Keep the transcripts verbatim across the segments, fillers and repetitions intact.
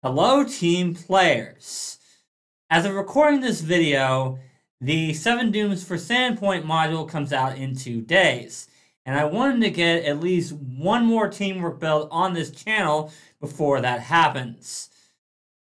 Hello team players! As of recording this video, the Seven Dooms for Sandpoint module comes out in two days, and I wanted to get at least one more teamwork build on this channel before that happens.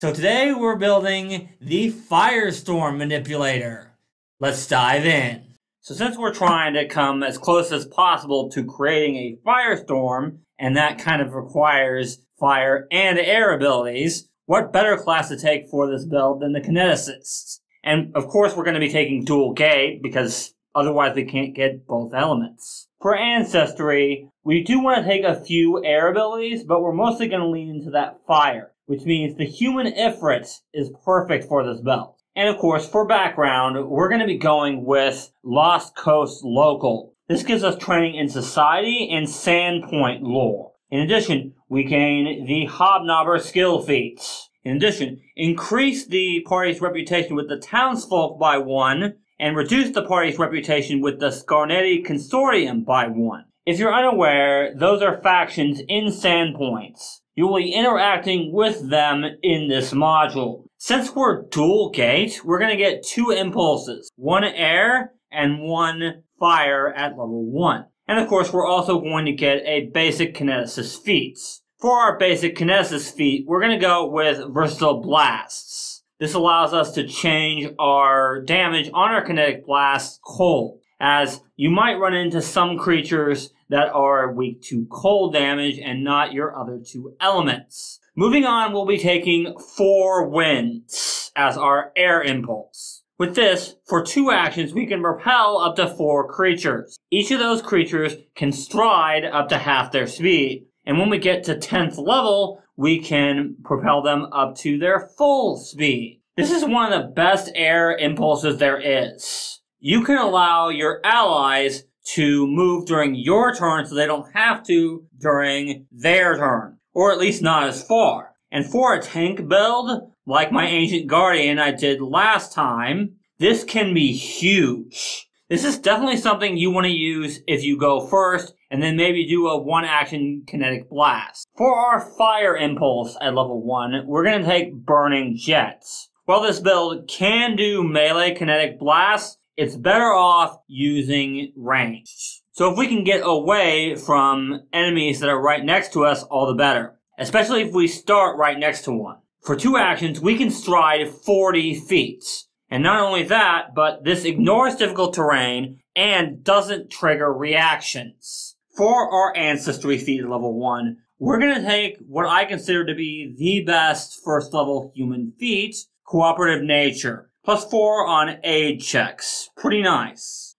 So today we're building the Firestorm Manipulator. Let's dive in. So since we're trying to come as close as possible to creating a Firestorm, and that kind of requires fire and air abilities, what better class to take for this build than the Kineticist? And of course we're going to be taking Dual Gate, because otherwise we can't get both elements. For Ancestry, we do want to take a few air abilities, but we're mostly going to lean into that fire, which means the human Ifrit is perfect for this build. And of course, for background, we're going to be going with Lost Coast Local. This gives us training in Society and Sandpoint lore. In addition, we gain the Hobnobber skill feats. In addition, increase the party's reputation with the townsfolk by one, and reduce the party's reputation with the Scarnetti Consortium by one. If you're unaware, those are factions in Sandpoint. You will be interacting with them in this module. Since we're Dual Gate, we're going to get two impulses, one air and one fire at level one. And of course, we're also going to get a basic Kineticist feats. For our basic Kineticist feat, we're going to go with versatile blasts. This allows us to change our damage on our kinetic blast cold, as you might run into some creatures that are weak to cold damage and not your other two elements. Moving on, we'll be taking four winds as our air impulse. With this, for two actions, we can repel up to four creatures. Each of those creatures can stride up to half their speed. And when we get to tenth level, we can propel them up to their full speed. This is one of the best air impulses there is. You can allow your allies to move during your turn so they don't have to during their turn. Or at least not as far. And for a tank build, like my Ancient Guardian I did last time, this can be huge. This is definitely something you want to use if you go first, and then maybe do a one-action kinetic blast. For our fire impulse at level one, we're going to take Burning Jets. While this build can do melee kinetic blast, it's better off using ranged. So if we can get away from enemies that are right next to us, all the better. Especially if we start right next to one. For two actions, we can stride forty feet. And not only that, but this ignores difficult terrain and doesn't trigger reactions. For our Ancestry feat at level one, we're going to take what I consider to be the best first level human feat, Cooperative Nature. Plus four on aid checks. Pretty nice.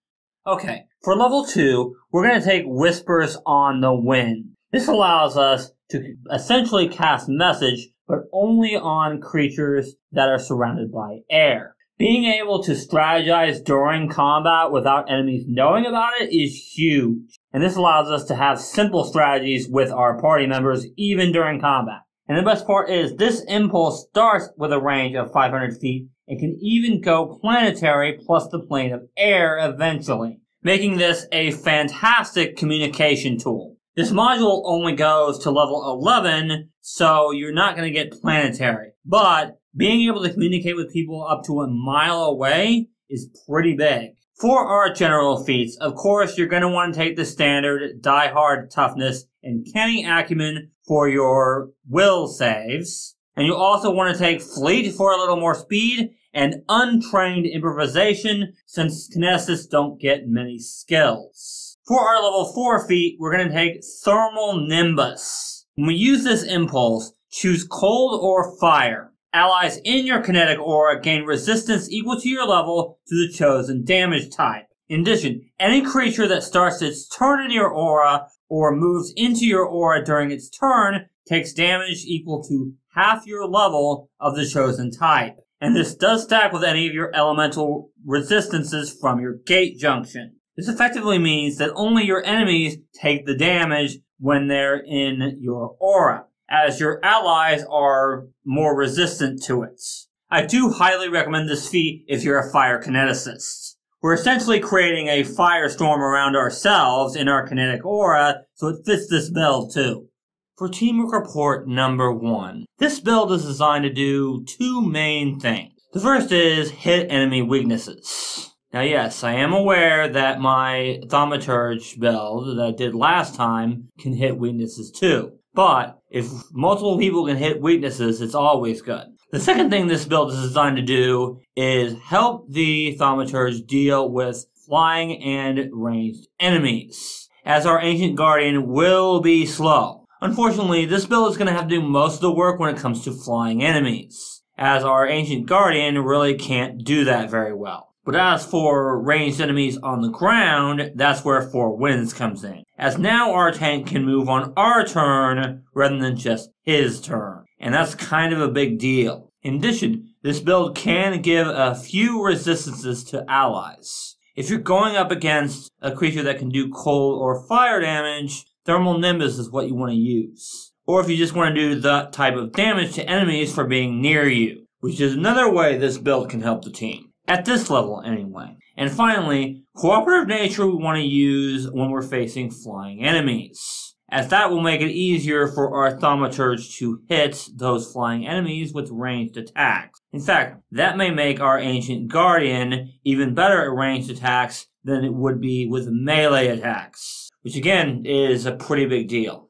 Okay, for level two, we're going to take Whispers on the Wind. This allows us to essentially cast message, but only on creatures that are surrounded by air. Being able to strategize during combat without enemies knowing about it is huge. And this allows us to have simple strategies with our party members, even during combat. And the best part is this impulse starts with a range of five hundred feet. It can even go planetary plus the plane of air eventually, making this a fantastic communication tool. This module only goes to level eleven, so you're not going to get planetary. But being able to communicate with people up to a mile away is pretty big. For our general feats, of course, you're going to want to take the standard Die Hard, Toughness, and Canny Acumen for your will saves. And you also want to take Fleet for a little more speed and untrained improvisation, since Kineticists don't get many skills. For our level four feat, we're going to take Thermal Nimbus. When we use this impulse, choose cold or fire. Allies in your kinetic aura gain resistance equal to your level to the chosen damage type. In addition, any creature that starts its turn in your aura or moves into your aura during its turn takes damage equal to half your level of the chosen type. And this does stack with any of your elemental resistances from your gate junction. This effectively means that only your enemies take the damage when they're in your aura, as your allies are more resistant to it. I do highly recommend this feat if you're a fire kineticist. We're essentially creating a firestorm around ourselves in our kinetic aura, so it fits this build too. for Teamwork Report number one. This build is designed to do two main things. The first is hit enemy weaknesses. Now yes, I am aware that my Thaumaturge build that I did last time can hit weaknesses too. But if multiple people can hit weaknesses, it's always good. The second thing this build is designed to do is help the Thaumaturge deal with flying and ranged enemies, as our Ancient Guardian will be slow. Unfortunately, this build is going to have to do most of the work when it comes to flying enemies, as our Ancient Guardian really can't do that very well. But as for ranged enemies on the ground, that's where Four Winds comes in, as now our tank can move on our turn rather than just his turn. And that's kind of a big deal. In addition, this build can give a few resistances to allies. If you're going up against a creature that can do cold or fire damage, Thermal Nimbus is what you want to use. Or if you just want to do that type of damage to enemies for being near you, which is another way this build can help the team. At this level, anyway. And finally, Cooperative Nature we want to use when we're facing flying enemies, as that will make it easier for our Thaumaturge to hit those flying enemies with ranged attacks. In fact, that may make our Ancient Guardian even better at ranged attacks than it would be with melee attacks, which again is a pretty big deal.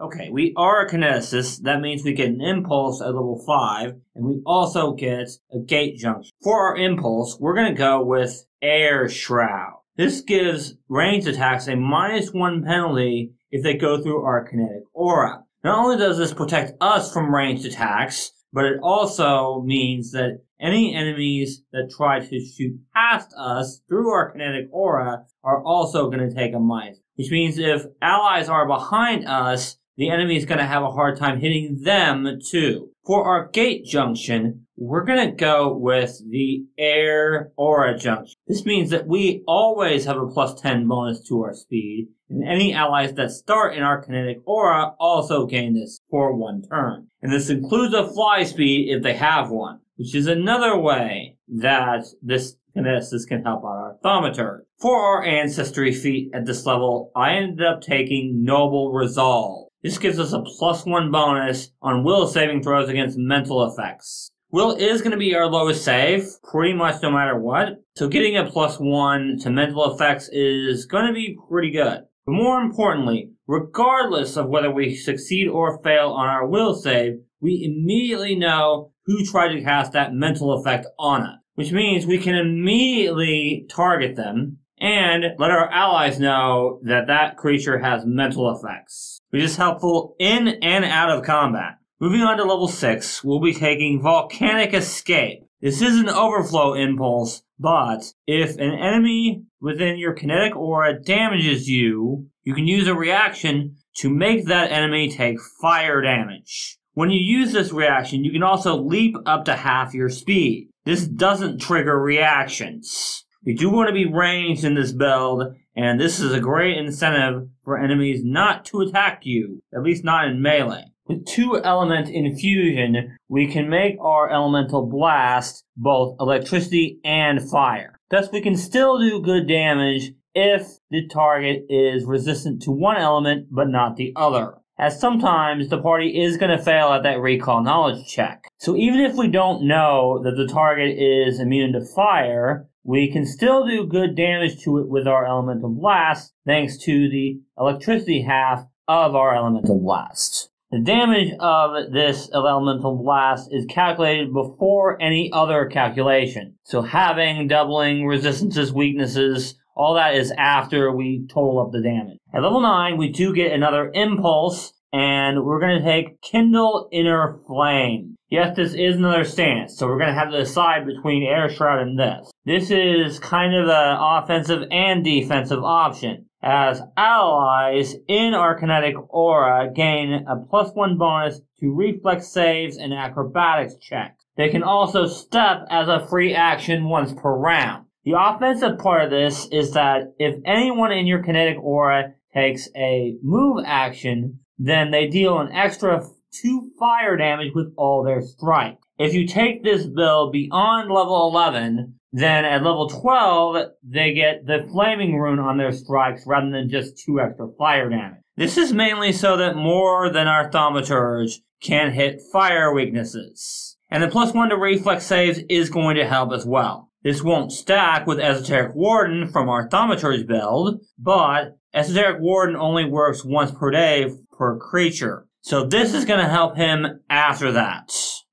Okay, we are a Kineticist, that means we get an Impulse at level five, and we also get a Gate Junction. For our Impulse, we're going to go with Air Shroud. This gives ranged attacks a minus one penalty if they go through our kinetic aura. Not only does this protect us from ranged attacks, but it also means that any enemies that try to shoot past us through our kinetic aura are also going to take a minus. Which means if allies are behind us, the enemy is going to have a hard time hitting them too. For our gate junction, we're going to go with the air aura junction. This means that we always have a plus ten bonus to our speed, and any allies that start in our kinetic aura also gain this for one turn. And this includes a fly speed if they have one, which is another way that this Kineticist can help out our Thaumaturge. For our ancestry feat at this level, I ended up taking Noble Resolve. This gives us a plus one bonus on will saving throws against mental effects. Will is going to be our lowest save, pretty much no matter what, so getting a plus one to mental effects is going to be pretty good. But more importantly, regardless of whether we succeed or fail on our will save, we immediately know who tried to cast that mental effect on us, which means we can immediately target them and let our allies know that that creature has mental effects, which is helpful in and out of combat. Moving on to level six, we'll be taking Volcanic Escape. This is an overflow impulse, but if an enemy within your kinetic aura damages you, you can use a reaction to make that enemy take fire damage. When you use this reaction, you can also leap up to half your speed. This doesn't trigger reactions. We do want to be ranged in this build, and this is a great incentive for enemies not to attack you, at least not in melee. With two element infusion, we can make our elemental blast both electricity and fire. Thus, we can still do good damage if the target is resistant to one element but not the other, as sometimes the party is going to fail at that recall knowledge check. So even if we don't know that the target is immune to fire, we can still do good damage to it with our elemental blast thanks to the electricity half of our elemental blast. The damage of this elemental blast is calculated before any other calculation. So having, doubling, resistances, weaknesses, all that is after we total up the damage. At level nine, we do get another impulse, and we're going to take Kindle Inner Flame. Yes, this is another stance, so we're going to have to decide between Air Shroud and this. This is kind of an offensive and defensive option, as allies in our kinetic aura gain a plus one bonus to reflex saves and acrobatics checks. They can also step as a free action once per round. The offensive part of this is that if anyone in your kinetic aura takes a move action, then they deal an extra two fire damage with all their strike. If you take this build beyond level eleven, Then at level twelve, they get the flaming rune on their strikes rather than just two extra fire damage. This is mainly so that more than our Thaumaturge can hit fire weaknesses. And the plus one to reflex saves is going to help as well. This won't stack with Esoteric Warden from our Thaumaturge build, but Esoteric Warden only works once per day per creature. So this is going to help him after that.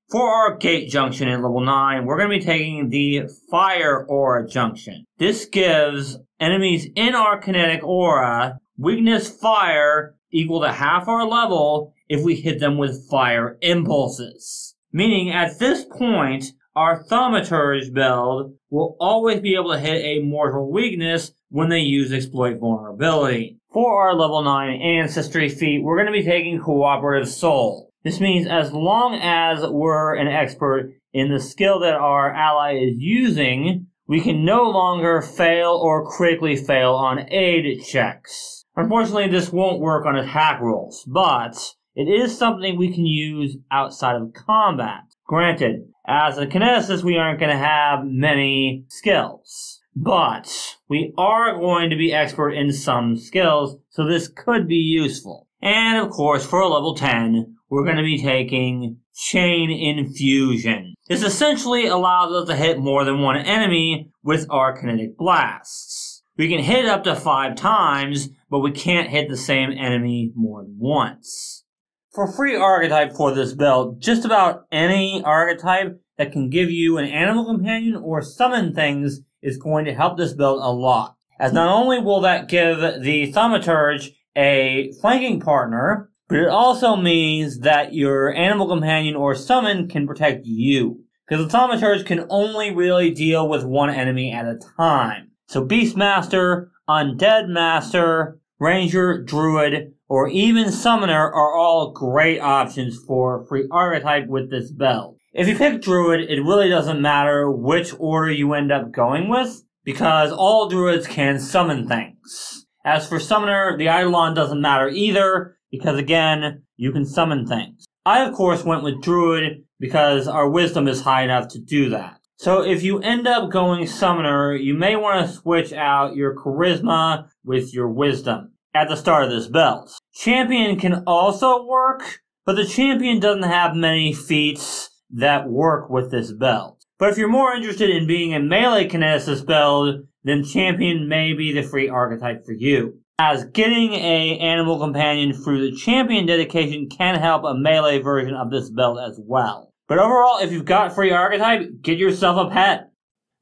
For our Gate Junction in level nine, we're going to be taking the Fire Aura Junction. This gives enemies in our kinetic aura weakness fire equal to half our level if we hit them with fire impulses. Meaning at this point, our Thaumaturge build will always be able to hit a mortal weakness when they use Exploit Vulnerability. For our level nine Ancestry feat, we're going to be taking Cooperative Soul. This means as long as we're an expert in the skill that our ally is using, we can no longer fail or critically fail on aid checks. Unfortunately, this won't work on attack rolls, but it is something we can use outside of combat. Granted, as a kineticist, we aren't going to have many skills, but we are going to be expert in some skills, so this could be useful. And of course, for level ten, we're going to be taking Chain Infusion. This essentially allows us to hit more than one enemy with our kinetic blasts. We can hit up to five times, but we can't hit the same enemy more than once. For free archetype for this build, just about any archetype that can give you an animal companion or summon things is going to help this build a lot. As not only will that give the Thaumaturge a flanking partner, but it also means that your animal companion or summon can protect you, because the Thaumaturge can only really deal with one enemy at a time. So Beastmaster, Undead Master, Ranger, Druid, or even Summoner are all great options for free archetype with this build. If you pick Druid, it really doesn't matter which order you end up going with, because all Druids can summon things. As for Summoner, the Eidolon doesn't matter either, because again, you can summon things. I, of course, went with Druid because our wisdom is high enough to do that. So if you end up going Summoner, you may want to switch out your Charisma with your Wisdom at the start of this build. Champion can also work, but the Champion doesn't have many feats that work with this build. But if you're more interested in being a melee kineticist build, then Champion may be the free archetype for you, as getting an animal companion through the champion dedication can help a melee version of this build as well. But overall, if you've got free archetype, get yourself a pet.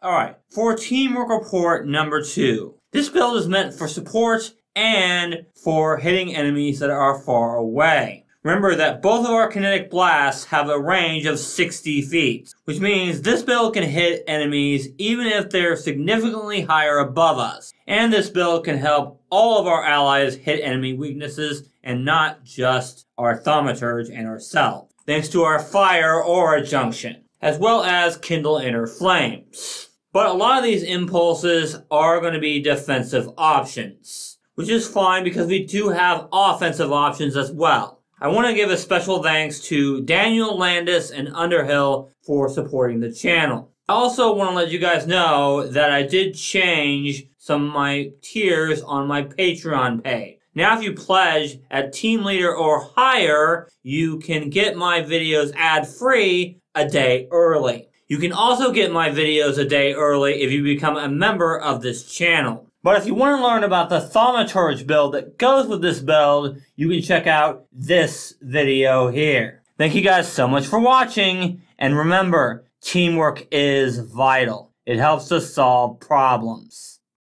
Alright, for teamwork report number two. This build is meant for support and for hitting enemies that are far away. Remember that both of our kinetic blasts have a range of sixty feet, which means this build can hit enemies even if they're significantly higher above us. And this build can help all of our allies hit enemy weaknesses and not just our Thaumaturge and ourselves, thanks to our Fire Aura Junction, as well as Kindle Inner Flames. But a lot of these impulses are going to be defensive options, which is fine because we do have offensive options as well. I want to give a special thanks to Daniel Landis and Underhill for supporting the channel. I also want to let you guys know that I did change some of my tiers on my Patreon page. Now if you pledge at Team Leader or higher, you can get my videos ad-free a day early. You can also get my videos a day early if you become a member of this channel. But if you want to learn about the Thaumaturge build that goes with this build, you can check out this video here. Thank you guys so much for watching, and remember, teamwork is vital. It helps us solve problems.